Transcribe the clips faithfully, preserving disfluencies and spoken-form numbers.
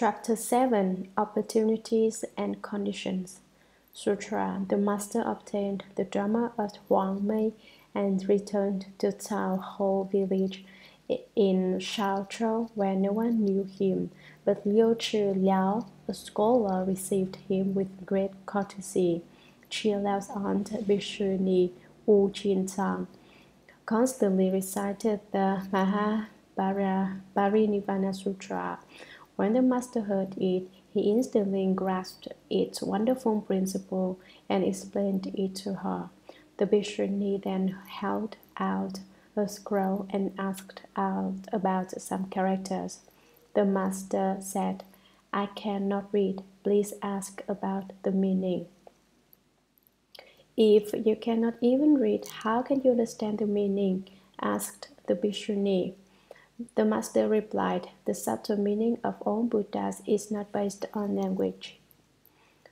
Chapter seven, Opportunities and Conditions. Sutra, the master obtained the Dharma at Huangmei and returned to Cao Hou village in Shaozhou, where no one knew him, but Liu Chi Liao, a scholar, received him with great courtesy. Chi Liao's aunt, Bhikshuni Wu Jinzang, constantly recited the Mahaparinirvana Sutra. When the master heard it, he instantly grasped its wonderful principle and explained it to her. The Bhikshuni then held out a scroll and asked out about some characters. The master said, "I cannot read. Please ask about the meaning." "If you cannot even read, how can you understand the meaning?" asked the Bhikshuni. The master replied, "The subtle meaning of all Buddhas is not based on language."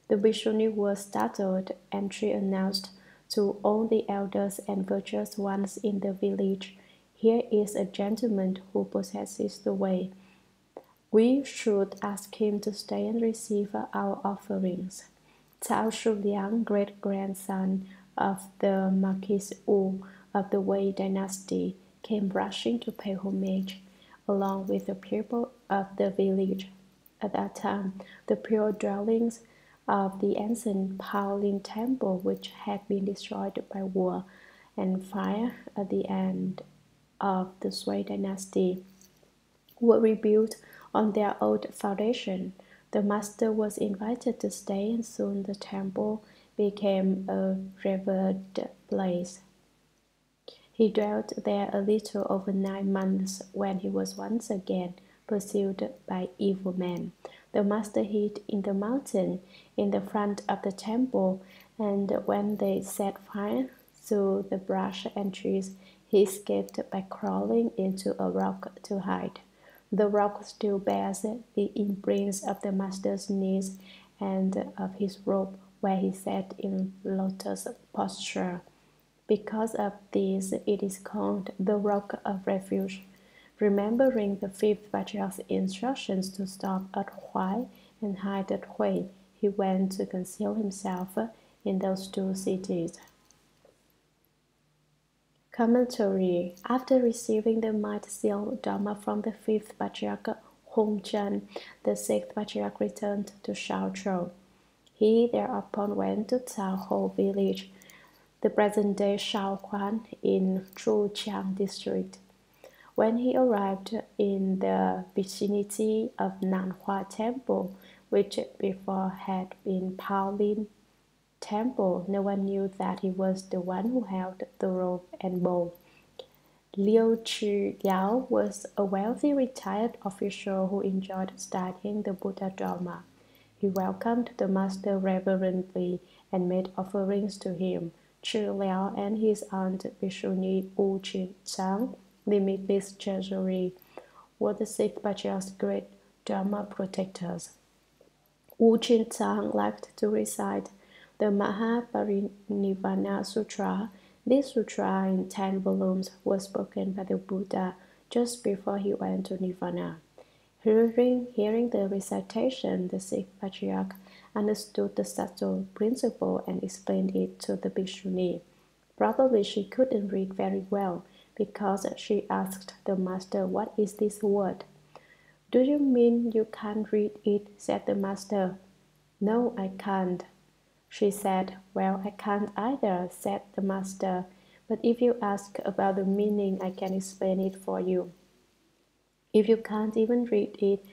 The Bhikshuni was startled, and she announced to all the elders and virtuous ones in the village, "Here is a gentleman who possesses the way. We should ask him to stay and receive our offerings." Cao Shuliang, great-grandson of the Marquis Wu of the Wei dynasty, came rushing to pay homage, along with the people of the village. At that time, the pure dwellings of the ancient Baolin Temple, which had been destroyed by war and fire at the end of the Sui dynasty, were rebuilt on their old foundation. The master was invited to stay, and soon the temple became a revered place. He dwelt there a little over nine months when he was once again pursued by evil men. The master hid in the mountain in the front of the temple, and when they set fire to the brush and trees, he escaped by crawling into a rock to hide. The rock still bears the imprints of the master's knees and of his robe, where he sat in lotus posture. Because of this, it is called the Rock of Refuge. Remembering the fifth Patriarch's instructions to stop at Huai and hide at Hui, he went to conceal himself in those two cities. Commentary. After receiving the might-sealed Dharma from the fifth Patriarch Hong Chen, the sixth Patriarch returned to Shaozhou. He thereupon went to Cao Hou village, the present-day Shaoguan in Qujiang district. When he arrived in the vicinity of Nanhua Temple, which before had been Baolin Temple, no one knew that he was the one who held the robe and bowl. Liu Chi Liao was a wealthy retired official who enjoyed studying the Buddha Dharma. He welcomed the master reverently and made offerings to him. Chi Liao and his aunt Bhikshuni Wu Jinzang, limitless treasury, were the sixth Patriarch's great Dharma protectors. Wu Jinzang liked to recite the Mahaparinirvana Sutra. This sutra, in ten volumes, was spoken by the Buddha just before he went to Nirvana. Hearing, hearing the recitation, the sixth Patriarch understood the subtle principle and explained it to the Bhikshuni. Probably she couldn't read very well, because she asked the master, "What is this word?" "Do you mean you can't read it?" said the master. "No, I can't," she said. "Well, I can't either," said the master, "but if you ask about the meaning, I can explain it for you." "If you can't even read it,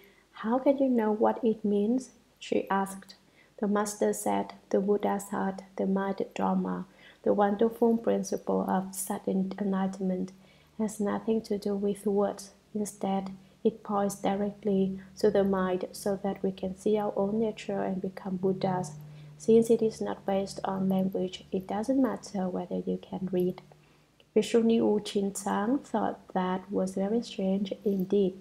how can you know what it means?" she asked. The master said, "The Buddha's heart, the mighty Dharma, the wonderful principle of sudden enlightenment, has nothing to do with words. Instead, it points directly to the mind so that we can see our own nature and become Buddhas. Since it is not based on language, it doesn't matter whether you can read." Bhikshuni Wu Jinzang thought that was very strange indeed.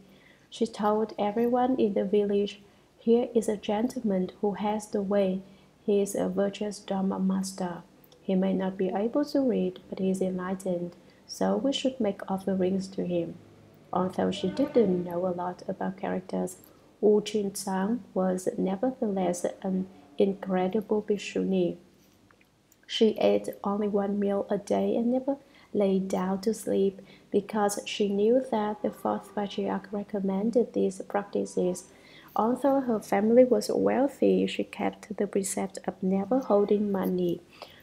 She told everyone in the village, "Here is a gentleman who has the way. He is a virtuous Dharma master. He may not be able to read, but he is enlightened, so we should make offerings to him." Although she didn't know a lot about characters, Wu Jinzang was nevertheless an incredible Bhikshuni. She ate only one meal a day and never lay down to sleep because she knew that the fourth patriarch recommended these practices. Although her family was wealthy, she kept the precept of never holding money.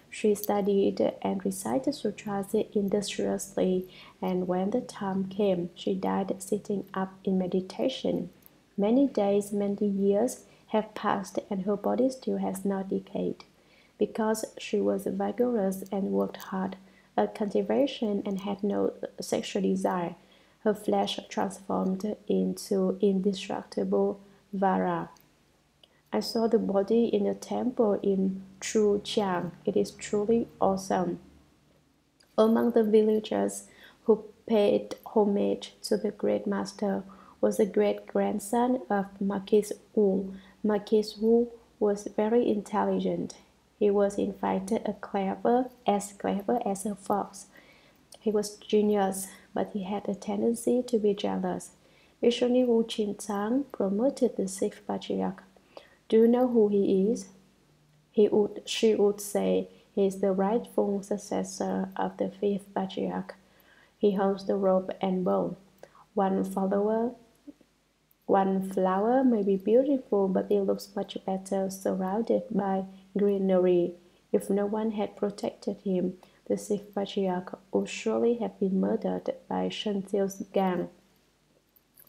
She studied and recited sutras industriously, and when the time came, she died sitting up in meditation. Many days, many years have passed, and her body still has not decayed. Because she was vigorous and worked hard at cultivation and had no sexual desire, her flesh transformed into indestructible vara. I saw the body in a temple in Qujiang. It is truly awesome. Among the villagers who paid homage to the great master was the great-grandson of Marquis Wu. Marquis Wu was very intelligent. He was in fact a clever, as clever as a fox. He was genius, but he had a tendency to be jealous. Bhikshuni Wu Jinzang promoted the sixth patriarch. Do you know who he is? He would, she would say, he is the rightful successor of the fifth patriarch. He holds the rope and bow. One follower, one flower may be beautiful, but it looks much better surrounded by greenery. If no one had protected him, the sixth patriarch would surely have been murdered by Shen Zhiu's gang,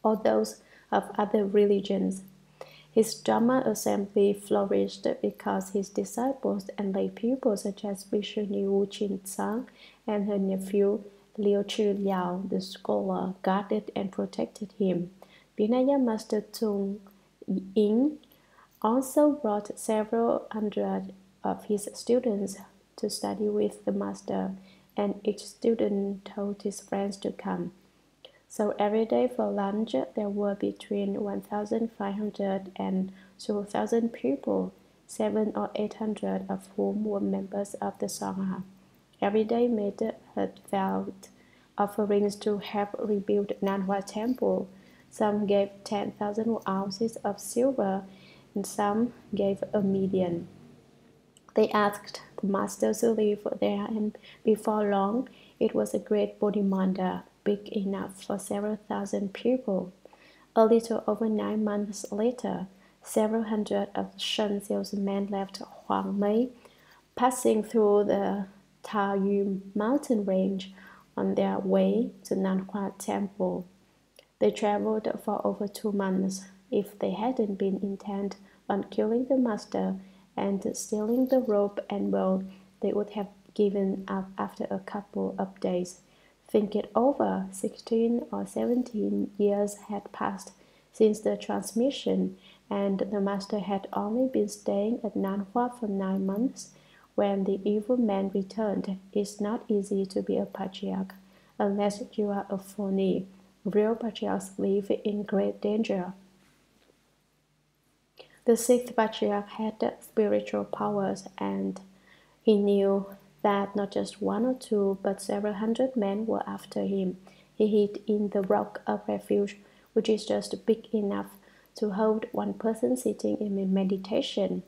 or those of other religions. His Dharma assembly flourished because his disciples and lay pupils such as Bhikshuni Wu Jinzang and her nephew Liu Chi Liao, the scholar, guarded and protected him. Vinaya Master Tung Ying also brought several hundred of his students to study with the master, and each student told his friends to come. So every day for lunch, there were between one thousand five hundred and two thousand people, seven or eight hundred of whom were members of the Sangha. Every day made heartfelt offerings to help rebuild Nanhua Temple. Some gave ten thousand ounces of silver, and some gave a million. They asked the master to live there, and before long, it was a great bodhimandra, big enough for several thousand people. A little over nine months later, several hundred of Shen Zhiu's men left Huangmei, passing through the Taoyu mountain range on their way to Nanhua Temple. They traveled for over two months. If they hadn't been intent on killing the master and stealing the rope and bow, they would have given up after a couple of days. Think it over, sixteen or seventeen years had passed since the transmission, and the master had only been staying at Nanhua for nine months when the evil man returned. It's not easy to be a patriarch unless you are a phony. Real patriarchs live in great danger. The sixth patriarch had spiritual powers, and he knew that not just one or two, but several hundred men were after him. He hid in the rock of refuge, which is just big enough to hold one person sitting in meditation.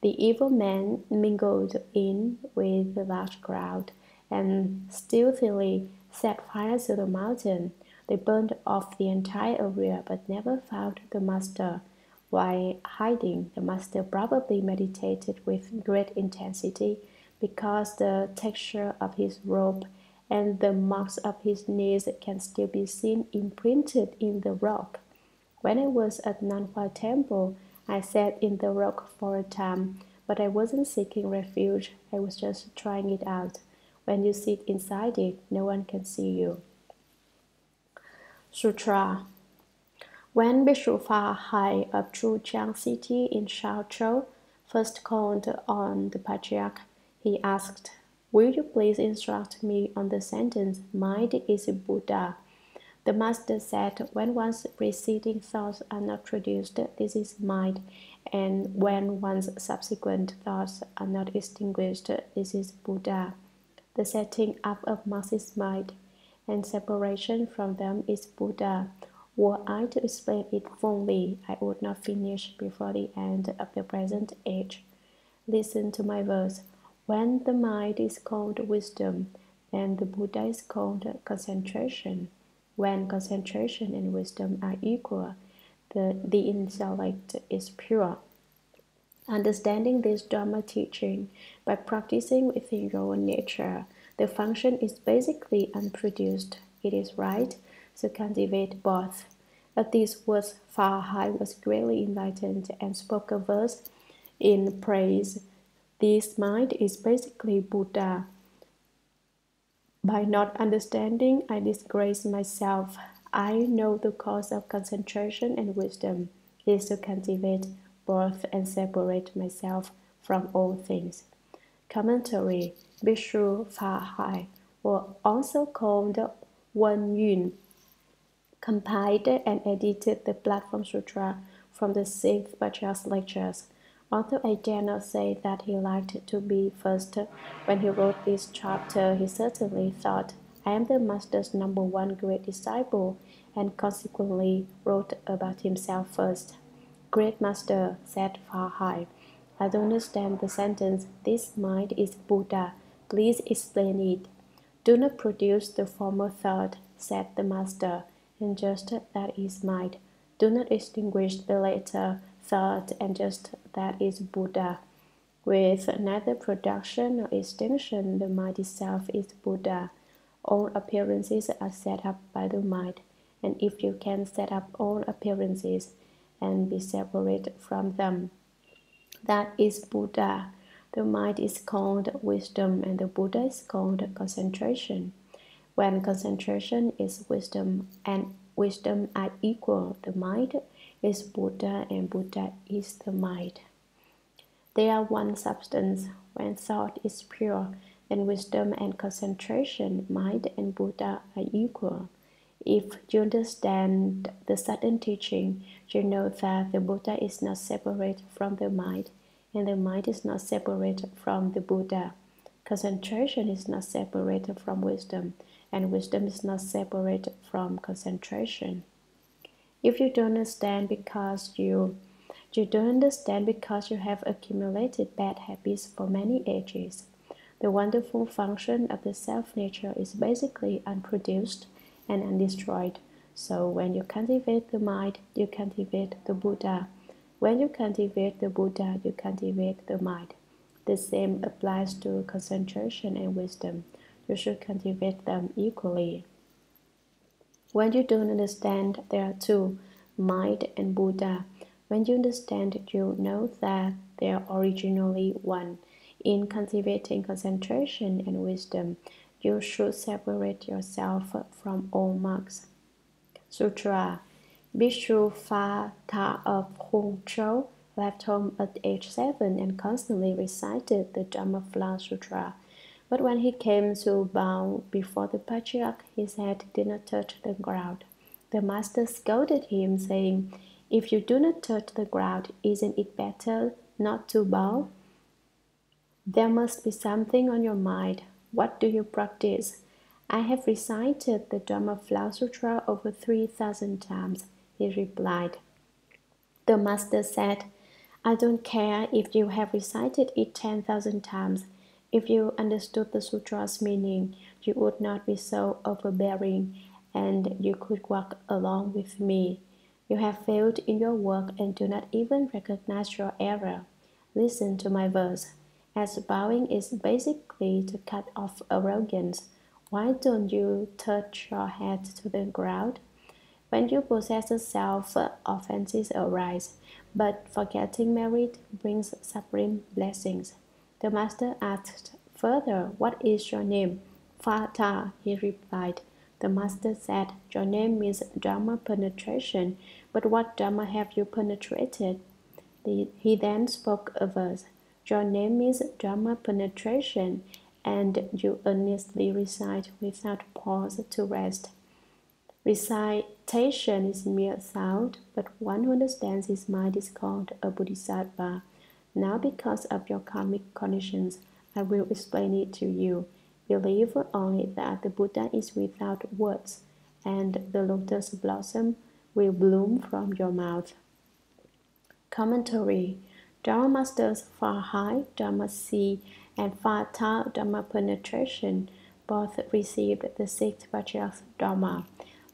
The evil man mingled in with the large crowd, and stealthily set fire to the mountain. They burned off the entire area, but never found the master. While hiding, the master probably meditated with great intensity, because the texture of his robe and the marks of his knees can still be seen imprinted in the rock. When I was at Nanhua Temple, I sat in the rock for a time, but I wasn't seeking refuge, I was just trying it out. When you sit inside it, no one can see you. Sutra. When Bishop Fa Hai of Qujiang City in Shaozhou first called on the patriarch, he asked, "Will you please instruct me on the sentence, 'Mind is Buddha'?" The master said, "When one's preceding thoughts are not produced, this is mind, and when one's subsequent thoughts are not extinguished, this is Buddha. The setting up of masses is mind, and separation from them is Buddha. Were I to explain it fully, I would not finish before the end of the present age. Listen to my verse. When the mind is called wisdom, then the Buddha is called concentration. When concentration and wisdom are equal, the, the intellect is pure. Understanding this Dharma teaching by practicing within your own nature, the function is basically unproduced. It is right to cultivate both. At these words, Fa Hai was greatly enlightened and spoke a verse in praise. This mind is basically Buddha. By not understanding, I disgrace myself. I know the cause of concentration and wisdom is to cultivate both and separate myself from all things. Commentary. Bhikshu Fa Hai were also called Wen Yun, compiled and edited the Platform Sutra from the sixth Pacha's lectures. Although I dare not say that he liked to be first, when he wrote this chapter, he certainly thought, I am the master's number one great disciple, and consequently wrote about himself first. Great master, said Fa Hai, I don't understand the sentence, this mind is Buddha, please explain it. Do not produce the former thought, said the master, and just that is mind. Do not extinguish the later thought, and just that is Buddha. With neither production nor extinction, the mind itself is Buddha. All appearances are set up by the mind, and if you can set up all appearances, and be separate from them, that is Buddha. The mind is called wisdom, and the Buddha is called concentration. When concentration is wisdom and wisdom are equal, the mind is Buddha and Buddha is the mind. They are one substance. When thought is pure, then wisdom and concentration, mind and Buddha are equal. If you understand the sudden teaching, you know that the Buddha is not separate from the mind, and the mind is not separate from the Buddha. Concentration is not separate from wisdom, and wisdom is not separate from concentration. If you don't understand because you, you don't understand because you have accumulated bad habits for many ages, the wonderful function of the self-nature is basically unproduced and undestroyed. So when you cultivate the mind, you cultivate the Buddha. When you cultivate the Buddha, you cultivate the mind. The same applies to concentration and wisdom. You should cultivate them equally. When you don't understand, there are two, mind and Buddha. When you understand, you know that they are originally one. In cultivating concentration and wisdom, you should separate yourself from all marks. Sutra. Bhikshu Fa Da of Huangzhou left home at age seven and constantly recited the Dharma Flower Sutra. But when he came to bow before the patriarch, his head did not touch the ground. The master scolded him, saying, if you do not touch the ground, isn't it better not to bow? There must be something on your mind. What do you practice? I have recited the Dharma Flower Sutra over three thousand times, he replied. The master said, I don't care if you have recited it ten thousand times. If you understood the sutra's meaning, you would not be so overbearing, and you could walk along with me. You have failed in your work and do not even recognize your error. Listen to my verse. As bowing is basically to cut off arrogance, why don't you touch your head to the ground? When you possess yourself, offenses arise, but forgetting merit brings supreme blessings. The master asked further, what is your name? Fa Da, he replied. The master said, your name means Dharma penetration, but what Dharma have you penetrated? The, he then spoke a verse. Your name is Dharma penetration, and you earnestly recite without pause to rest. Recitation is mere sound, but one who understands his mind is called a Bodhisattva. Now, because of your karmic conditions, I will explain it to you. Believe only that the Buddha is without words, and the lotus blossom will bloom from your mouth. Commentary. Dharma Masters Fa Hai, Dharma See, and Fa Da, Dharma Penetration, both received the sixth Patriarch's Dharma.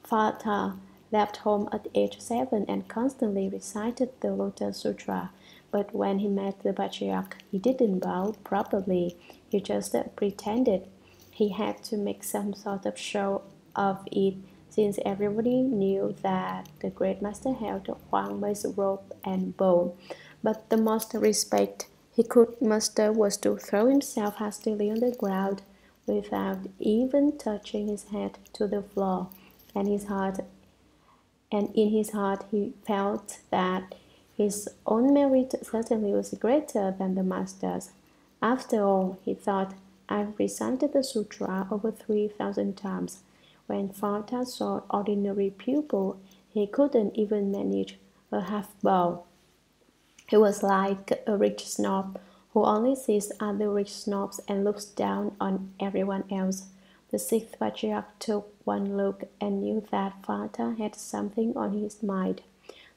Fa Da left home at age seven and constantly recited the Lotus Sutra, but when he met the Patriarch, he didn't bow properly, he just pretended. He had to make some sort of show of it, since everybody knew that the Great Master held Huangmei's rope and bow. But the most respect he could muster was to throw himself hastily on the ground without even touching his head to the floor, and his heart, and in his heart he felt that his own merit certainly was greater than the Master's. After all, he thought, I've recited the sutra over three thousand times. When Fa Da saw ordinary pupil, he couldn't even manage a half bow. He was like a rich snob who only sees other rich snobs and looks down on everyone else. The sixth patriarch took one look and knew that Fa Da had something on his mind.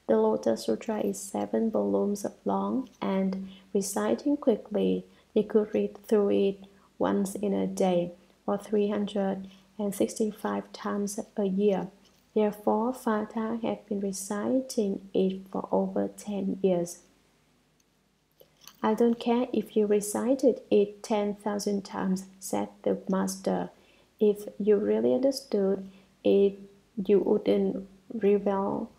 The Lotus Sutra is seven volumes long, and reciting quickly, he could read through it once in a day, or three hundred sixty-five times a year. Therefore, Fa Da had been reciting it for over ten years. I don't care if you recited it ten thousand times, said the Master. If you really understood it, you wouldn't revel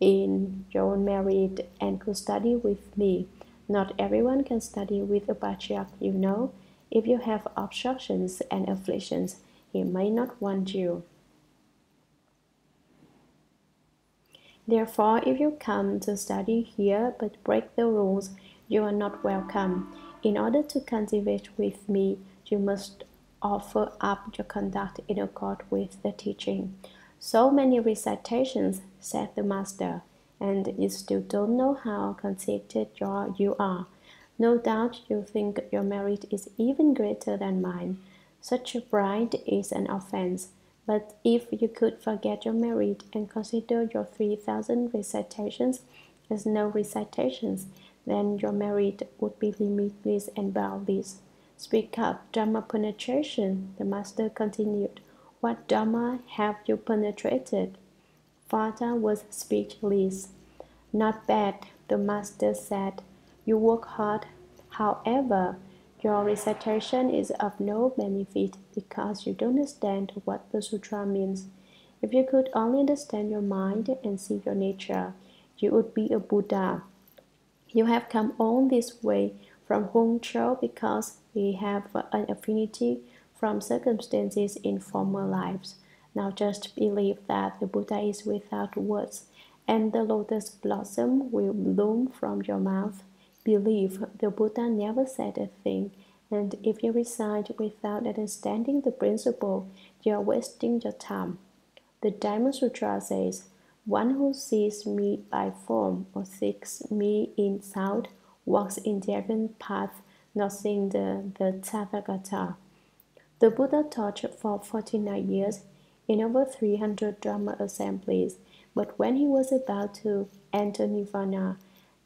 in your own merit and could study with me. Not everyone can study with a patriarch, you know. If you have obstructions and afflictions, he may not want you. Therefore, if you come to study here but break the rules, you are not welcome. In order to cultivate with me, you must offer up your conduct in accord with the teaching. So many recitations, said the Master, and you still don't know how conceited you are. No doubt you think your merit is even greater than mine. Such a pride is an offense. But if you could forget your merit and consider your three thousand recitations as no recitations, then your merit would be limitless and boundless. Speak up, Dharma penetration, the Master continued. What Dharma have you penetrated? Fa Da was speechless. Not bad, the Master said. You work hard. However, your recitation is of no benefit because you don't understand what the sutra means. If you could only understand your mind and see your nature, you would be a Buddha. You have come all this way from Huangzhou because we have an affinity from circumstances in former lives. Now just believe that the Buddha is without words, and the lotus blossom will bloom from your mouth. Believe the Buddha never said a thing, and if you recite without understanding the principle, you are wasting your time. The Diamond Sutra says, one who sees me by form or seeks me in sound walks in the heaven path, not seeing the, the Tathagata. The Buddha taught for forty-nine years in over three hundred Dharma assemblies, but when he was about to enter Nirvana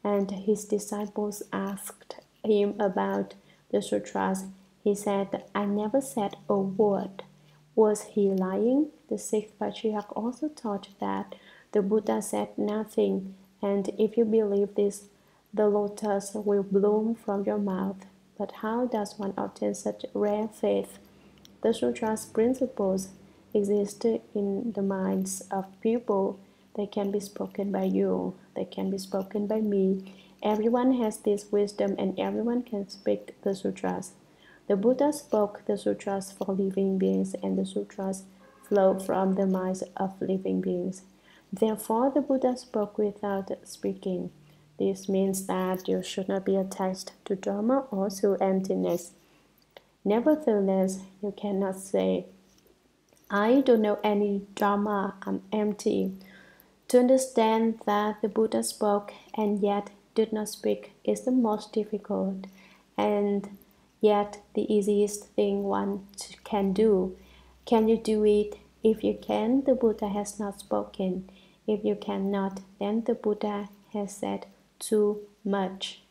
and his disciples asked him about the sutras, he said, I never said a word. Was he lying? The sixth patriarch also taught that the Buddha said nothing, and if you believe this, the lotus will bloom from your mouth. But how does one obtain such rare faith? The sutra's principles exist in the minds of people. They can be spoken by you. They can be spoken by me. Everyone has this wisdom, and everyone can speak the sutras. The Buddha spoke the sutras for living beings, and the sutras flow from the minds of living beings. Therefore, the Buddha spoke without speaking. This means that you should not be attached to Dharma or to emptiness. Nevertheless, you cannot say, I don't know any Dharma, I'm empty. To understand that the Buddha spoke and yet did not speak is the most difficult, and yet the easiest thing one can do. Can you do it? If you can, the Buddha has not spoken. If you cannot, then the Buddha has said too much.